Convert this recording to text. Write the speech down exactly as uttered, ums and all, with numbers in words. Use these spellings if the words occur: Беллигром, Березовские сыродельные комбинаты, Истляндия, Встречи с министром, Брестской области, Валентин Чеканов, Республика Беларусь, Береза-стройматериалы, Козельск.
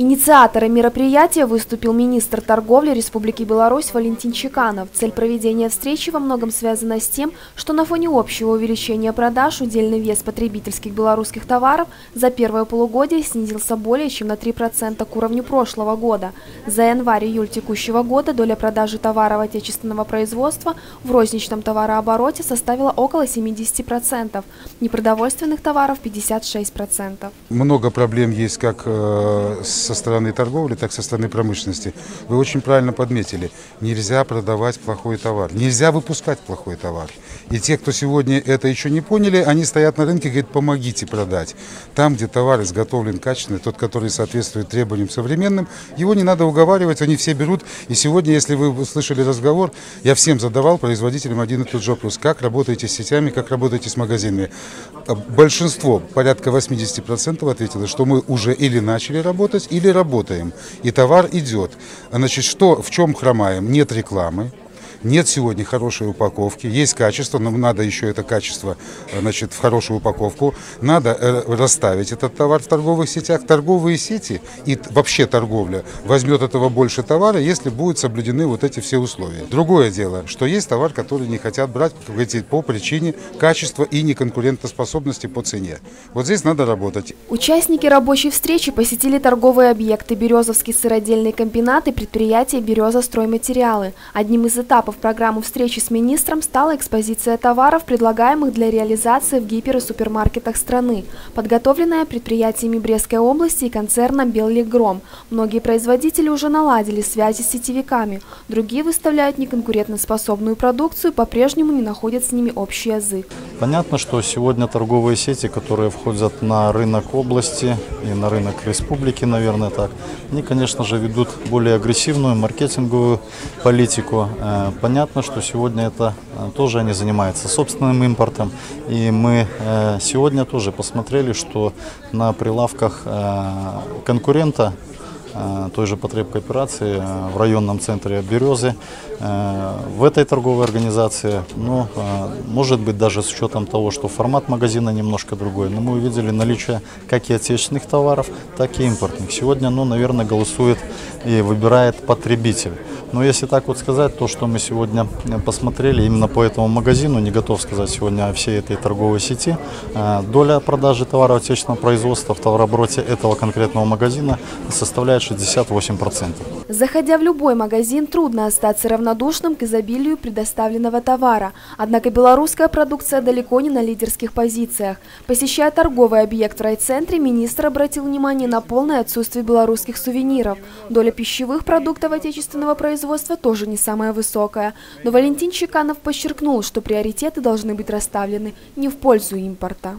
Инициатором мероприятия выступил министр торговли Республики Беларусь Валентин Чеканов. Цель проведения встречи во многом связана с тем, что на фоне общего увеличения продаж удельный вес потребительских белорусских товаров за первое полугодие снизился более чем на три процента к уровню прошлого года. За январь-июль текущего года доля продажи товаров отечественного производства в розничном товарообороте составила около семидесяти процентов, непродовольственных товаров – пятьдесят шесть процентов. Много проблем есть как с со стороны торговли, так и со стороны промышленности. Вы очень правильно подметили, нельзя продавать плохой товар, нельзя выпускать плохой товар. И те, кто сегодня это еще не поняли, они стоят на рынке и говорят, помогите продать. Там, где товар изготовлен качественный, тот, который соответствует требованиям современным, его не надо уговаривать, они все берут. И сегодня, если вы слышали разговор, я всем задавал производителям один и тот же вопрос, как работаете с сетями, как работаете с магазинами. Большинство, порядка восьмидесяти процентов ответило, что мы уже или начали работать, или Или работаем, и товар идет. Значит, что, в чем хромаем? Нет рекламы, нет сегодня хорошей упаковки, есть качество, но надо еще это качество, значит, в хорошую упаковку. Надо расставить этот товар в торговых сетях. Торговые сети и вообще торговля возьмет этого больше товара, если будут соблюдены вот эти все условия. Другое дело, что есть товар, который не хотят брать по причине качества и неконкурентоспособности по цене. Вот здесь надо работать. Участники рабочей встречи посетили торговые объекты, Березовские сыродельные комбинаты, предприятия «Береза-стройматериалы». Одним из этапов в программу «Встречи с министром» стала экспозиция товаров, предлагаемых для реализации в гипер- и супермаркетах страны, подготовленная предприятиями Брестской области и концерном «Беллигром». Многие производители уже наладили связи с сетевиками, другие выставляют неконкурентоспособную продукцию и по-прежнему не находят с ними общий язык. Понятно, что сегодня торговые сети, которые входят на рынок области и на рынок республики, наверное, так, они, конечно же, ведут более агрессивную маркетинговую политику. Понятно, что сегодня это тоже они занимаются собственным импортом. И мы сегодня тоже посмотрели, что на прилавках конкурента той же потребкооперации в районном центре «Березы», в этой торговой организации, ну, может быть, даже с учетом того, что формат магазина немножко другой, но мы увидели наличие как и отечественных товаров, так и импортных. Сегодня, ну, наверное, голосует и выбирает потребитель. Но если так вот сказать, то, что мы сегодня посмотрели именно по этому магазину, не готов сказать сегодня о всей этой торговой сети, доля продажи товаров отечественного производства в товарообороте этого конкретного магазина составляет шестьдесят восемь процентов. Заходя в любой магазин, трудно остаться равнодушным к изобилию предоставленного товара. Однако белорусская продукция далеко не на лидерских позициях. Посещая торговый объект в райцентре, министр обратил внимание на полное отсутствие белорусских сувениров. Доля пищевых продуктов отечественного производства тоже не самая высокая. Но Валентин Чеканов подчеркнул, что приоритеты должны быть расставлены не в пользу импорта.